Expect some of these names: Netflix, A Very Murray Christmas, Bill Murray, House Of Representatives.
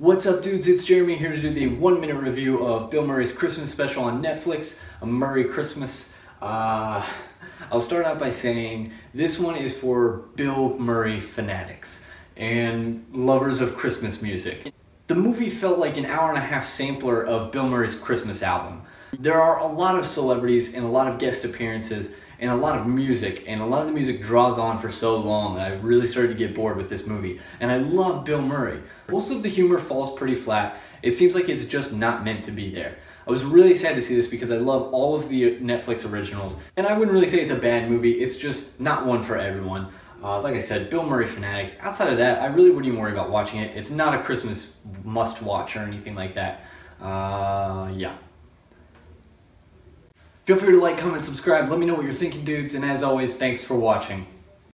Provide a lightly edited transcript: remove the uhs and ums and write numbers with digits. What's up, dudes? It's Jeremy here to do the 1-minute review of Bill Murray's Christmas special on Netflix, A Murray Christmas. I'll start out by saying this one is for Bill Murray fanatics and lovers of Christmas music. The movie felt like an hour-and-a-half sampler of Bill Murray's Christmas album. There are a lot of celebrities and a lot of guest appearances and a lot of music, and a lot of the music draws on for so long that I really started to get bored with this movie. And I love Bill Murray. Most of the humor falls pretty flat. It seems like it's just not meant to be there. I was really sad to see this because I love all of the Netflix originals, and I wouldn't really say it's a bad movie, it's just not one for everyone. Like I said, Bill Murray fanatics. Outside of that, I really wouldn't even worry about watching it. It's not a Christmas must-watch or anything like that. Yeah. Feel free to like, comment, subscribe. Let me know what you're thinking, dudes. And as always, thanks for watching.